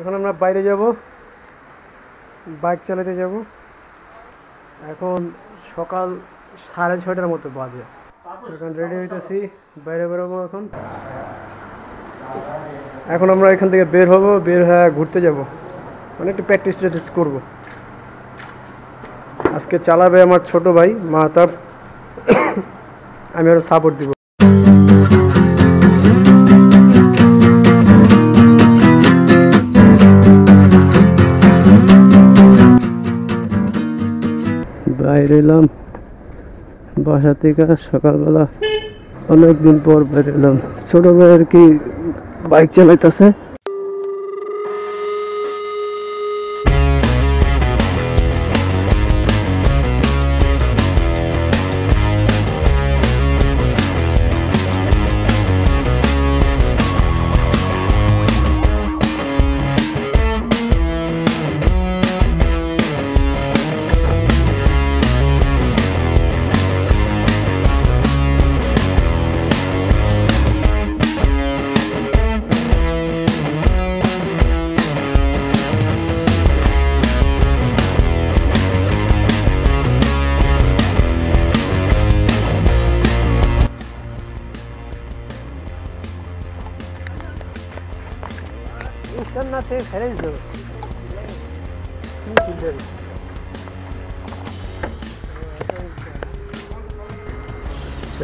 এখন আমরা বাইরে যাব, বাইক চালাতে যাব। এখন সকাল 6:30 মতো বাজে, এখন রেডি হইতেছি, বাইরে বেরোবো। এখন আমরা এখান থেকে বের হব, বের হয়ে ঘুরতে যাব, মানে একটু প্র্যাকটিস করবো। আজকে চালাবে আমার ছোট ভাই মাহতাব, আমি ওর সাপোর্ট দিব। বাইরে এলাম বাসা থেকে সকালবেলা, অনেকদিন পর বাইরে এলাম। ছোট ভাই আর কি বাইক চালাইতেছে।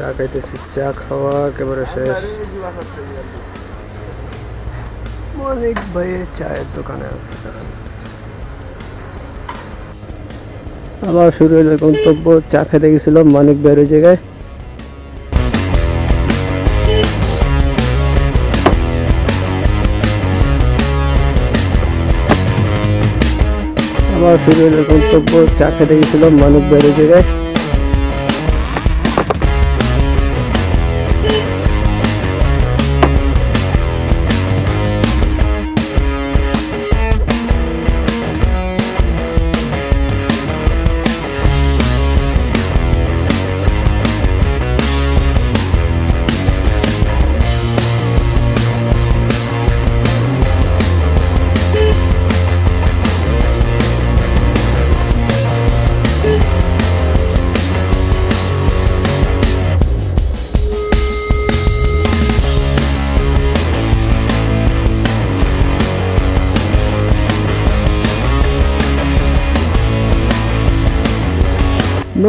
চা খাইতেছি, চা খাওয়া একেবারে শেষ। অনেক ভাইয়ের চায়ের দোকানে আছে। আবার শুরু হইল গন্তব্য। চা খেতে গেছিলাম মানিক ভাইয়ের জায়গায়। আবার শুরু হইল গন্তব্য। চা খেতে গেছিলাম মানিক ভাইয়ের জায়গায়।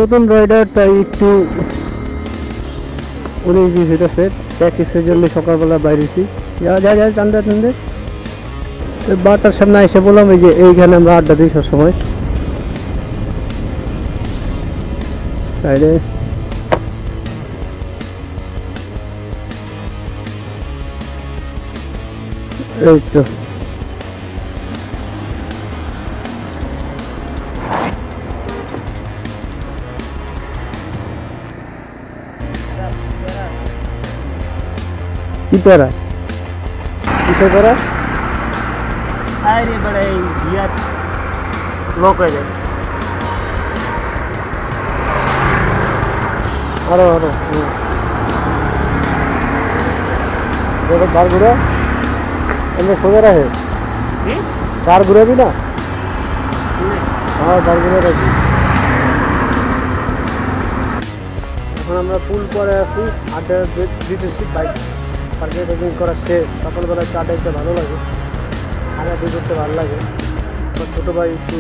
নতুন রাইডার, তাই একটু উনিশ বিশ হইতেছে। প্র্যাকটিসের জন্য সকালবেলা বাইরেছি, যা টান্দা টান্দে বারটার সামনে এসে বললাম এই যে এইখানে আমরা আড্ডা দিই সবসময়। বাইরে এই তো इतरा इसे करा आरे बड़े यार लोग है। हेलो हेलो देखो कार गुरा हमने सो रहा है जी, कार गुरा भी ना। हां कार गुरा रखी। এখন আমরা পুল পরে আছি, আড্ডা দিতেছি। বাইক পার্কে রেডিং করা শেষ। সকালবেলা চা দেখতে ভালো লাগে, আড্ডা করতে ভালো লাগে। আমার ছোটো ভাই একটু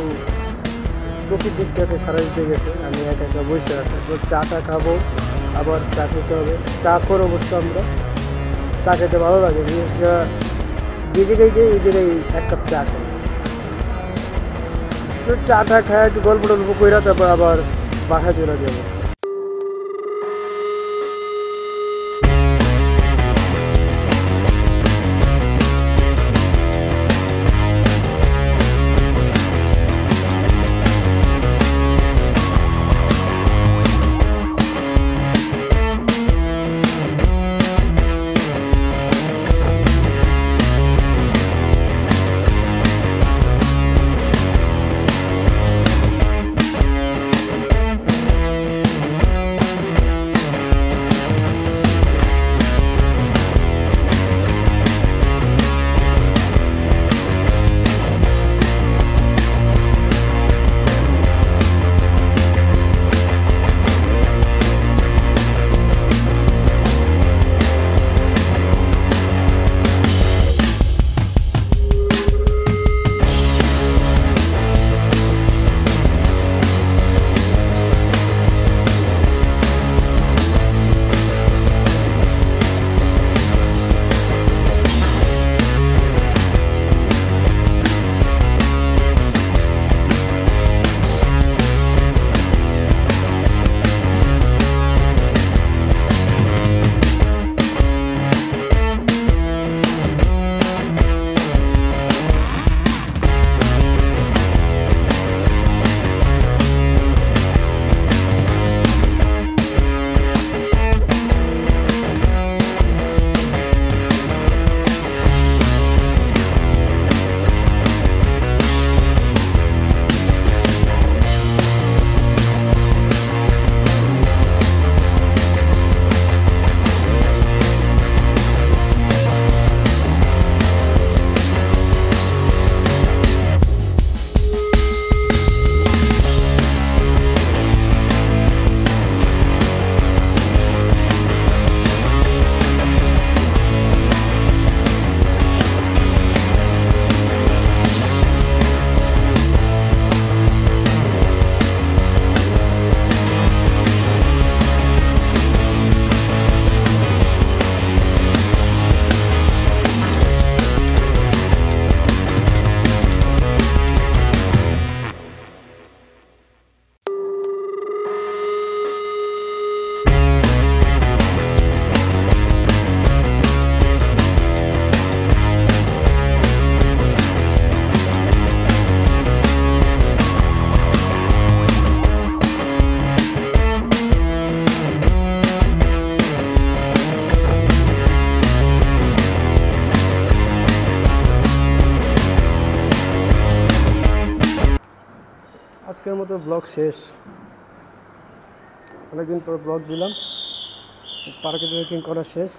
প্রকৃতির দিক থেকে সারা দিতে গেছে, আমি একা একা বসে আছি। চাটা খাবো, আবার চা খেতে হবে, চা করে বসতে আমরা। চা খেতে ভালো লাগে, যে জায়গায় যাই ওই জায়গায় এক কাপ চা খাই। তো চাটা খায় একটু গল্প টল্প করে, তারপর আবার বাসা চলে যাবো। আজকের মতো ব্লগ শেষ। অনেকদিন পর ব্লগ দিলাম, পার্কে ট্রেকিং করা শেষ।